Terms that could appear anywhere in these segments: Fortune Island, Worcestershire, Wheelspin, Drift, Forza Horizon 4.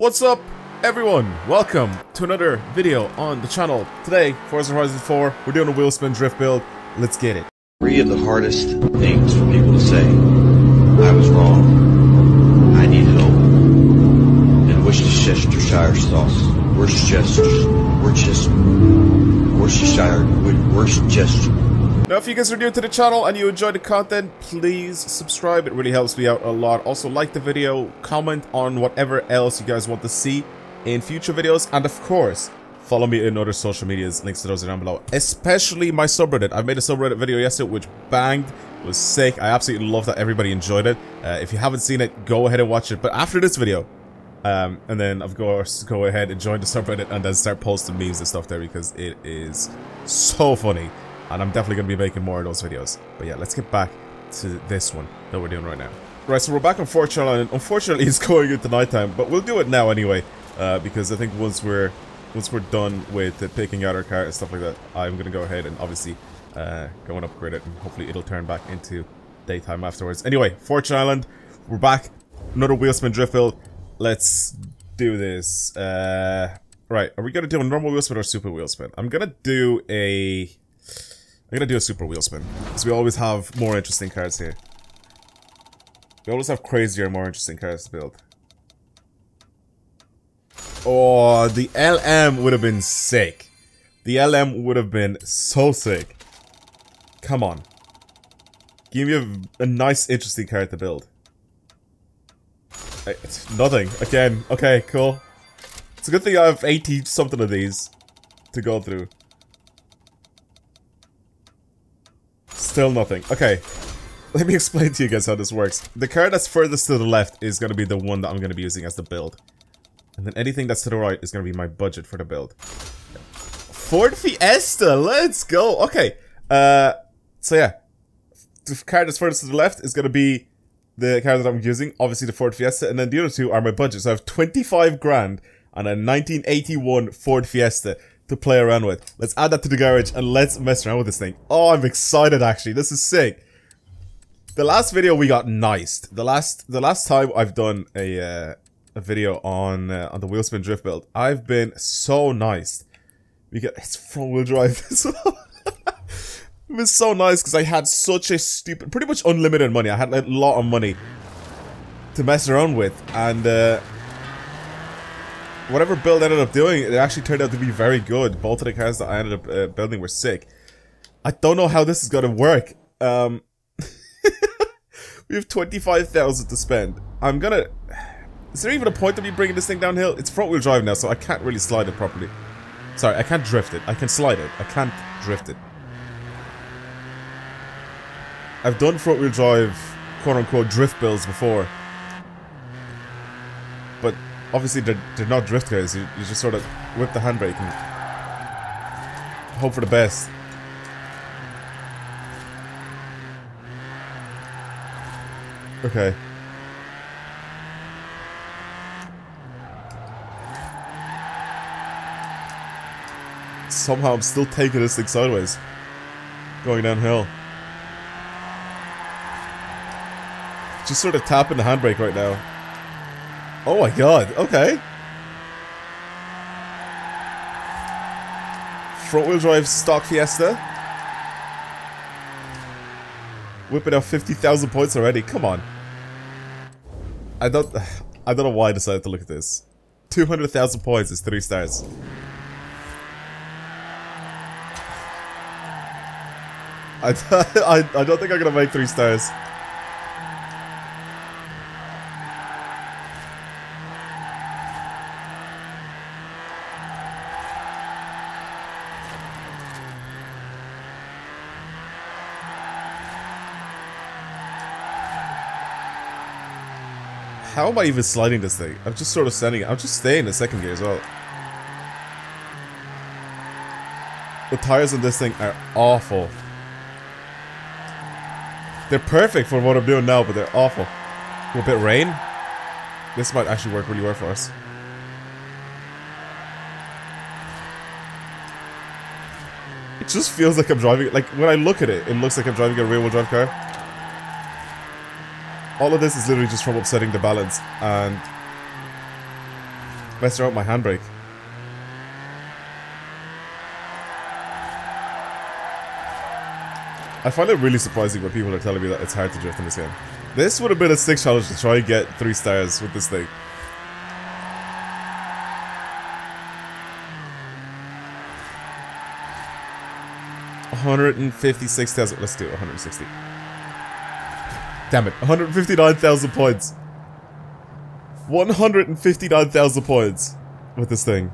What's up, everyone? Welcome to another video on the channel. Today, Forza Horizon 4, we're doing a Wheelspin drift build. Let's get it. Three of the hardest things for people to say. I was wrong. I needed open. And Worcestershire sauce. Worcestershire. Now, if you guys are new to the channel and you enjoy the content, please subscribe. It really helps me out a lot. Also, like the video, comment on whatever else you guys want to see in future videos, and of course, follow me in other social medias. Links to those are down below, especially my subreddit. I made a subreddit video yesterday, which banged. It was sick. I absolutely love that everybody enjoyed it. If you haven't seen it, go ahead and watch it. But after this video, and then, of course, go ahead and join the subreddit and then start posting memes and stuff there because it is so funny. And I'm definitely going to be making more of those videos. But yeah, let's get back to this one that we're doing right now. Right, so we're back on Fortune Island. Unfortunately, it's going into nighttime, but we'll do it now anyway. Because I think once we're done with picking out our car and stuff like that, I'm going to go ahead and obviously go and upgrade it. And hopefully it'll turn back into daytime afterwards. Anyway, Fortune Island, we're back. Another Wheelspin drift build. Let's do this. Right, are we going to do a normal Wheelspin or super Wheelspin? I'm gonna do a super Wheelspin, because we always have more interesting cars here. We always have crazier, more interesting cars to build. Oh, the LM would have been sick. The LM would have been so sick. Come on. Give me a nice, interesting car to build. It's nothing. Again. Okay, cool. It's a good thing I have 80-something of these to go through. Still nothing. Okay, let me explain to you guys how this works. The car that's furthest to the left is going to be the one that I'm going to be using as the build. And then anything that's to the right is going to be my budget for the build. Ford Fiesta, let's go! Okay, so yeah. The car that's furthest to the left is going to be the car that I'm using, obviously the Ford Fiesta, and then the other two are my budget. So I have 25 grand and a 1981 Ford Fiesta to play around with. Let's add that to the garage and let's mess around with this thing. Oh, I'm excited actually. This is sick. The last video we got niced. The last time I've done a video on the Wheelspin drift build, I've been so niced. It's front wheel drive as well. It was so nice because I had such a stupid, pretty much unlimited money. I had a lot of money to mess around with, and whatever build I ended up doing, it actually turned out to be very good. Both of the cars that I ended up building were sick. I don't know how this is going to work. We have 25,000 to spend. I'm going to... Is there even a point of me bringing this thing downhill? It's front-wheel drive now, so I can't really slide it properly. Sorry, I can't drift it. I can slide it. I can't drift it. I've done front-wheel drive, quote-unquote, drift builds before. But... obviously, they're not drift cars. You just sort of whip the handbrake and hope for the best. Okay. Somehow I'm still taking this thing sideways. Going downhill. Just sort of tapping the handbrake right now. Oh my god, okay. Front wheel drive stock Fiesta. Whipping out 50,000 points already, come on. I don't know why I decided to look at this. 200,000 points is 3 stars. I don't think I'm gonna make 3 stars. How am I even sliding this thing? I'm just sort of sending it. I'm just staying in 2nd gear as well. The tires on this thing are awful. They're perfect for what I'm doing now, but they're awful. A bit of rain? This might actually work really well for us. It just feels like I'm driving... like, when I look at it, it looks like I'm driving a rear-wheel drive car. All of this is literally just from upsetting the balance, and messing up my handbrake. I find it really surprising when people are telling me that it's hard to drift in this game. This would have been a stick challenge to try and get 3 stars with this thing. $156,000. Let's do it, 160. Damn it, 159,000 points. 159,000 points with this thing.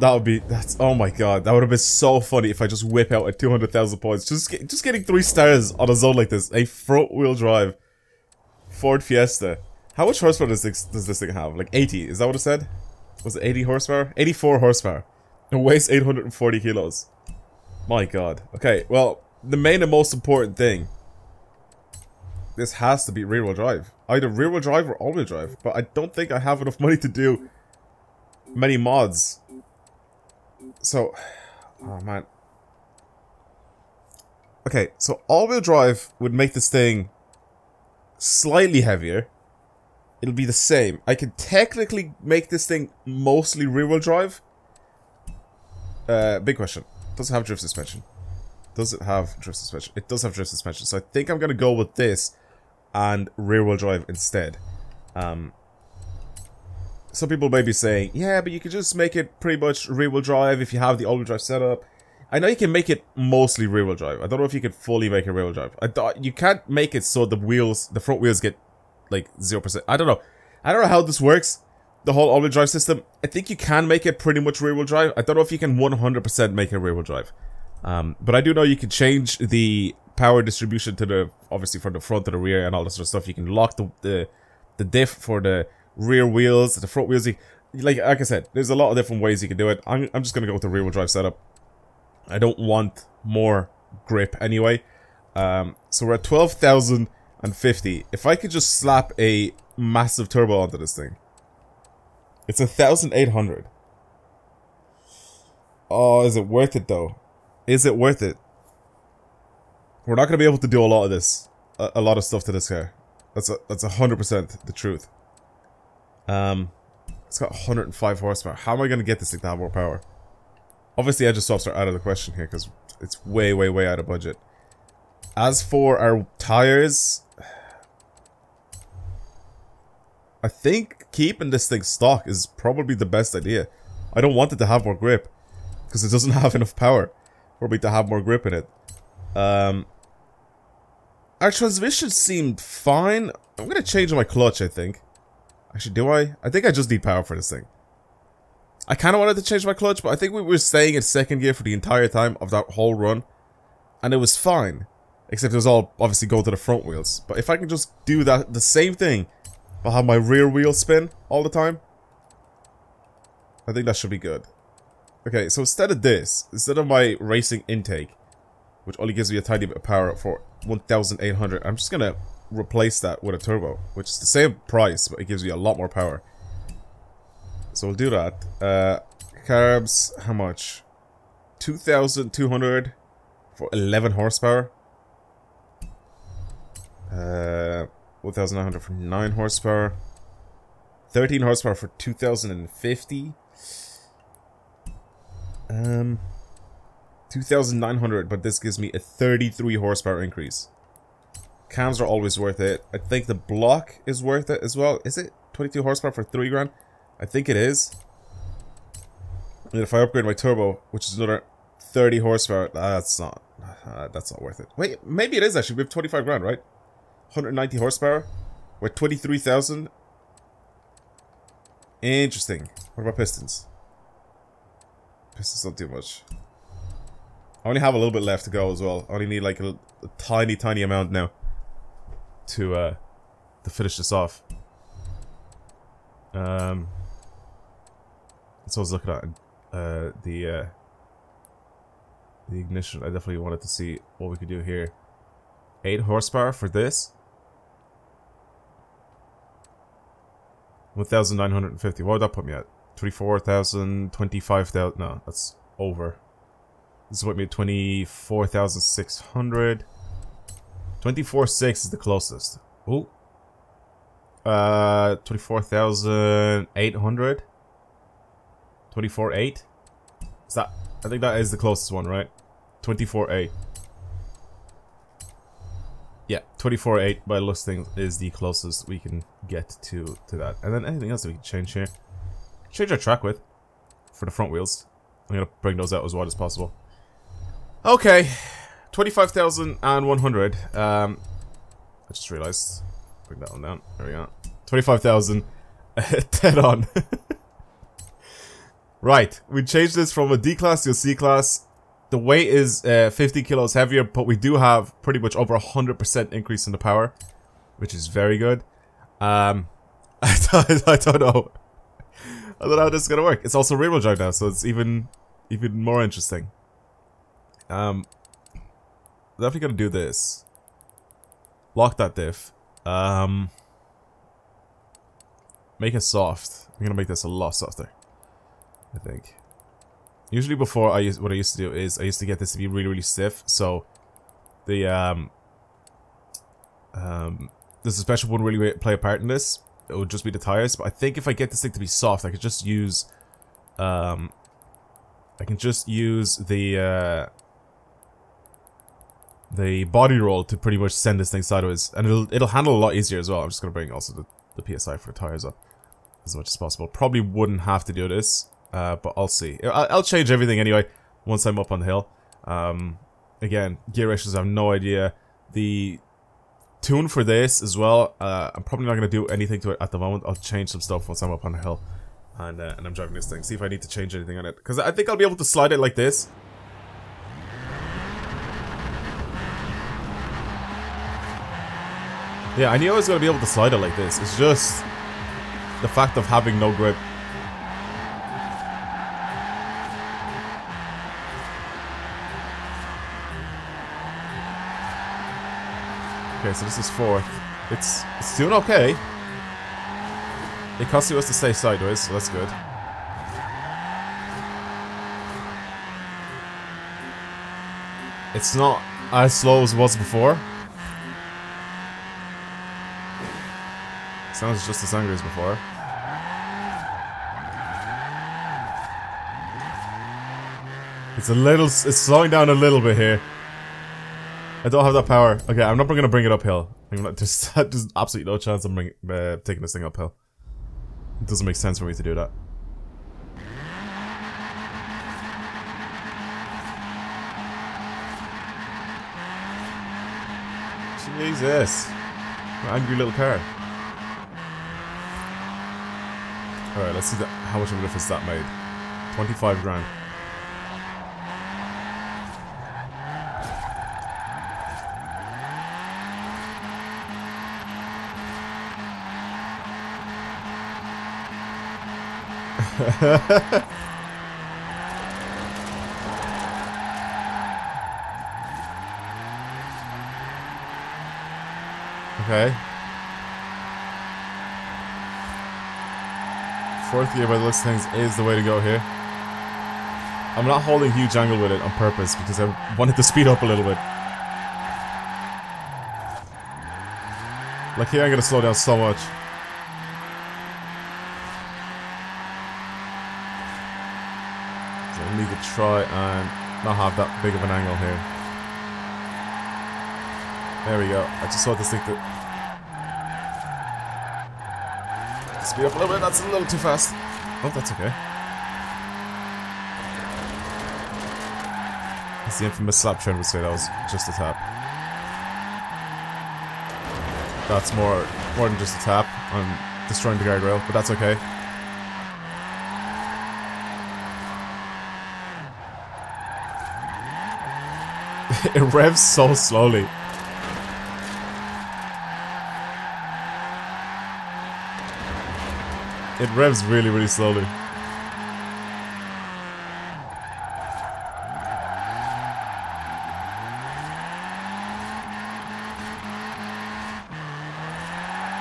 That would be, that's, oh my god, that would have been so funny if I just whip out at 200,000 points. Just getting 3 stars on a zone like this. A front-wheel drive Ford Fiesta. How much horsepower does this thing have? Like 80, is that what it said? Was it 80 horsepower? 84 horsepower. It weighs 840 kilos. My god. Okay, well, the main and most important thing. This has to be rear-wheel drive. Either rear-wheel drive or all-wheel drive. But I don't think I have enough money to do many mods. So, oh man. Okay, so all-wheel drive would make this thing slightly heavier. It'll be the same. I could technically make this thing mostly rear-wheel drive. Big question. Does it have drift suspension? Does it have drift suspension? It does have drift suspension. So I think I'm going to go with this and rear-wheel drive instead. Some people may be saying, yeah, but you could just make it pretty much rear-wheel drive if you have the all-wheel drive setup. I know you can make it mostly rear-wheel drive. I don't know if you could fully make it rear-wheel drive. You can't make it so the wheels, the front wheels get like 0%. I don't know. I don't know how this works. The whole all-wheel drive system, I think you can make it pretty much rear-wheel drive. I don't know if you can 100% make it rear-wheel drive. But I do know you can change the power distribution to the, obviously from the front to the rear and all that sort of stuff. You can lock the diff for the rear wheels, the front wheels. Like I said, there's a lot of different ways you can do it. I'm just going to go with the rear-wheel drive setup. I don't want more grip anyway. So we're at 12,050. If I could just slap a massive turbo onto this thing. It's 1,800. Oh, is it worth it though? Is it worth it? We're not going to be able to do a lot of this. A lot of stuff to this car. That's 100% the truth. It's got 105 horsepower. How am I going to get this thing to have more power? Obviously, engine swaps are out of the question here because it's way, way, way out of budget. As for our tires, I think keeping this thing stock is probably the best idea. I don't want it to have more grip because it doesn't have enough power for me to have more grip in it. Our transmission seemed fine. I'm going to change my clutch, I think. Actually, do I? I think I just need power for this thing. I kind of wanted to change my clutch, but I think we were staying in second gear for the entire time of that whole run. And it was fine. Except it was all obviously going to the front wheels. But if I can just do that, the same thing, I'll have my rear wheel spin all the time. I think that should be good. Okay, so instead of this, instead of my racing intake, which only gives me a tiny bit of power for 1,800, I'm just going to replace that with a turbo, which is the same price, but it gives me a lot more power. So we'll do that. Carbs, how much? 2,200 for 11 horsepower. 1,900 for 9 horsepower. 13 horsepower for 2,050. 2,900, but this gives me a 33 horsepower increase. Cams are always worth it. I think the block is worth it as well. Is it 22 horsepower for 3 grand? I think it is. And if I upgrade my turbo, which is another 30 horsepower, that's not worth it. Wait, maybe it is actually. We have 25 grand, right? 190 horsepower. We're 23,000. Interesting. What about pistons? Pistons don't do much. I only have a little bit left to go as well. I only need like a tiny, tiny amount now to finish this off. That's what I was looking at. The ignition. I definitely wanted to see what we could do here. 8 horsepower for this. 1,950. What would that put me at? 34,000, 25,000. No, that's over. This would put me at 24,600. 24,600 is the closest. Ooh. 24,800. 24.8? Is that... I think that is the closest one, right? 24.8. Yeah, 24.8 by the looks of things is the closest we can get to that. And then anything else that we can change here. Change our track width for the front wheels. I'm gonna bring those out as wide as possible. Okay, 25,100. I just realized. Bring that one down. There we go. 25,000. Dead on. Right, we changed this from a D-class to a C-class. The weight is 50 kilos heavier, but we do have pretty much over 100% increase in the power, which is very good. I don't know how this is gonna work. It's also rear-wheel drive now, so it's even more interesting. Definitely gonna do this. Lock that diff. Make it soft. I'm gonna make this a lot softer, I think. Usually before, what I used to do is I used to get this to be really stiff, so the the suspension wouldn't really play a part in this. It would just be the tires, but I think if I get this thing to be soft, I could just use I can just use the body roll to pretty much send this thing sideways, and it'll handle a lot easier as well. I'm just gonna bring also the PSI for the tires up as much as possible. Probably wouldn't have to do this, but I'll see. I'll change everything anyway once I'm up on the hill. Again, gear ratios, I have no idea. The tune for this as well, I'm probably not gonna do anything to it at the moment. I'll change some stuff once I'm up on the hill, and I'm driving this thing. See if I need to change anything on it, because I think I'll be able to slide it like this. Yeah, I knew I was gonna be able to slide it like this. It's just the fact of having no grip. Okay, so this is fourth. It's doing okay. It costs us to stay sideways, so that's good. It's not as slow as it was before. Sounds just as angry as before. It's slowing down a little bit here. I don't have that power. Okay, I'm not gonna bring it uphill. There's absolutely no chance I'm taking this thing uphill. It doesn't make sense for me to do that. Jesus. An angry little car. Alright, let's see how much of a difference that made. 25 grand. Okay. Fourth gear by the list of things is the way to go here. I'm not holding huge angle with it on purpose because I wanted to speed up a little bit. Like here I'm gonna slow down so much. Need to try and not have that big of an angle here. There we go. I just saw this thing to speed up a little bit. That's a little too fast. Oh, that's okay. That's the infamous slap trend would say. That was just a tap. That's more than just a tap. I'm destroying the guardrail, but that's okay. It revs so slowly. It revs really slowly.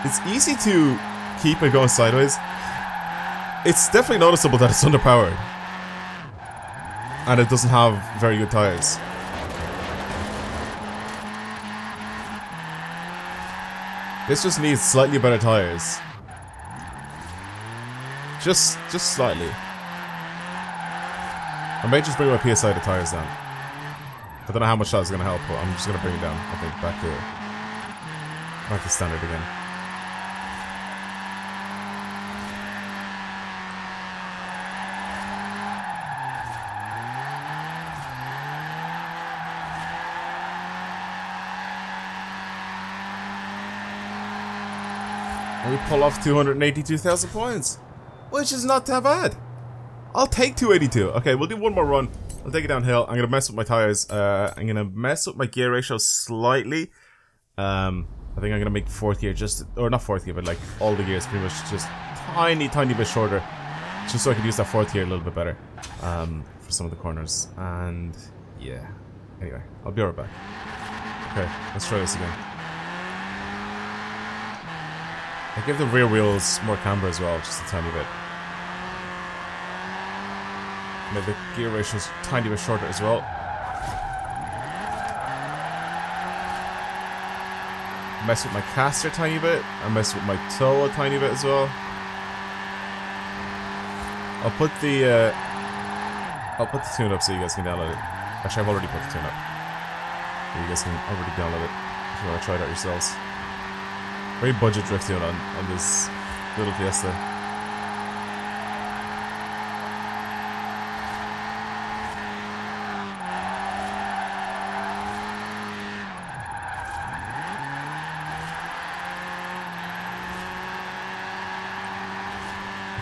It's easy to keep it going sideways. It's definitely noticeable that it's underpowered. And it doesn't have very good tires. This just needs slightly better tires. Just slightly. I may just bring my PSI to tires down. I don't know how much that is going to help, but I'm just going to bring it down, I think, back to like the standard again. We pull off 282,000 points, which is not that bad. I'll take 282. Okay, we'll do one more run. I'll take it downhill. I'm gonna mess with my tires. I'm gonna mess up my gear ratio slightly. I think I'm gonna make fourth gear just, or not fourth gear, but like all the gears pretty much just tiny bit shorter, just so I can use that fourth gear a little bit better for some of the corners. And yeah, anyway, I'll be right back. Okay, let's try this again. I give the rear wheels more camber as well, just a tiny bit. Make the gear ratio's a tiny bit shorter as well. Mess with my caster a tiny bit. I mess with my toe a tiny bit as well. I'll put the tune up so you guys can download it. Actually, I've already put the tune up. You guys can already download it if you want to try it out yourselves. Very budget drifting on this little Fiesta.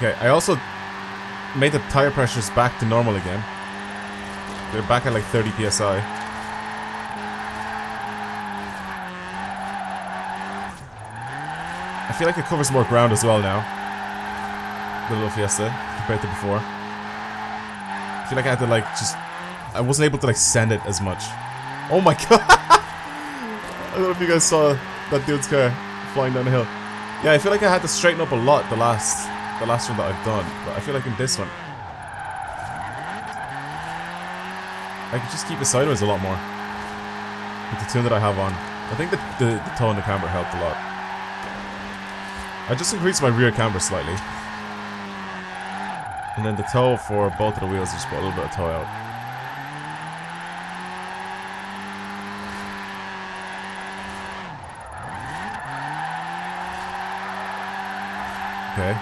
Okay, I also made the tire pressures back to normal again. They're back at like 30 PSI. I feel like it covers more ground as well now, the little Fiesta, compared to before. I feel like I had to like just, I wasn't able to like send it as much. Oh my god! I don't know if you guys saw that dude's car flying down the hill. Yeah, I feel like I had to straighten up a lot the last one that I've done, but I feel like in this one, I could just keep it sideways a lot more with the tune that I have on. I think the toe and the camber helped a lot. I just increased my rear camber slightly. And then the toe for both of the wheels, just put a little bit of toe out. Okay.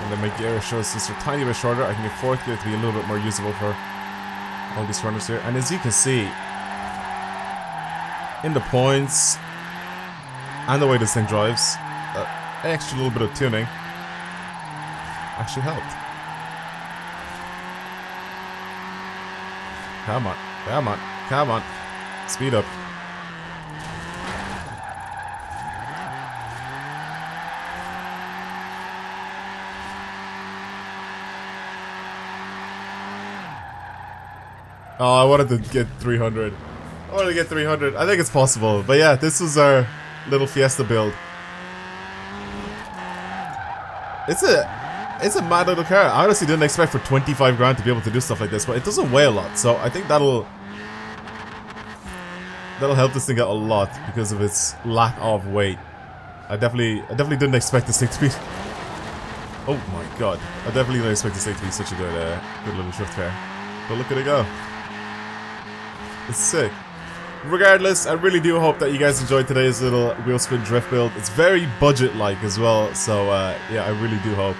And then my gear shows just a tiny bit shorter. I can get fourth gear to be a little bit more usable for all these runners here. And as you can see, in the points and the way this thing drives, an extra little bit of tuning actually helped. Come on, come on, come on. Speed up. Oh, I wanted to get 300. I want to get 300. I think it's possible. But yeah, this was our little Fiesta build. It's a mad little car. I honestly didn't expect for 25 grand to be able to do stuff like this, but it doesn't weigh a lot. So I think that'll help this thing out a lot because of its lack of weight. I definitely didn't expect this thing to be. Oh my god! I definitely didn't expect this thing to be such a good little drift car. But look at it go. It's sick. Regardless, I really do hope that you guys enjoyed today's little Wheelspin drift build. It's very budget-like as well, so yeah, I really do hope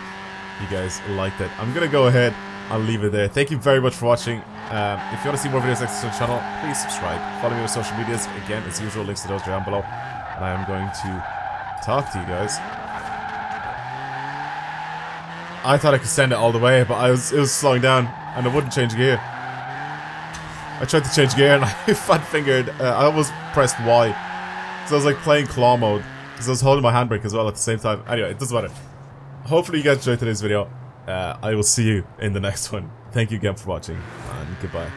you guys liked it. I'm gonna go ahead and leave it there. Thank you very much for watching. If you want to see more videos like this on the channel, please subscribe. Follow me on social medias. Again, as usual, links to those down below. And I am going to talk to you guys. I thought I could send it all the way, but it was slowing down, and it wouldn't change gear. I tried to change gear and I fat-fingered, I almost pressed Y. So I was like playing claw mode, because I was holding my handbrake as well at the same time. Anyway, it doesn't matter. Hopefully you guys enjoyed today's video. I will see you in the next one. Thank you again for watching, and goodbye.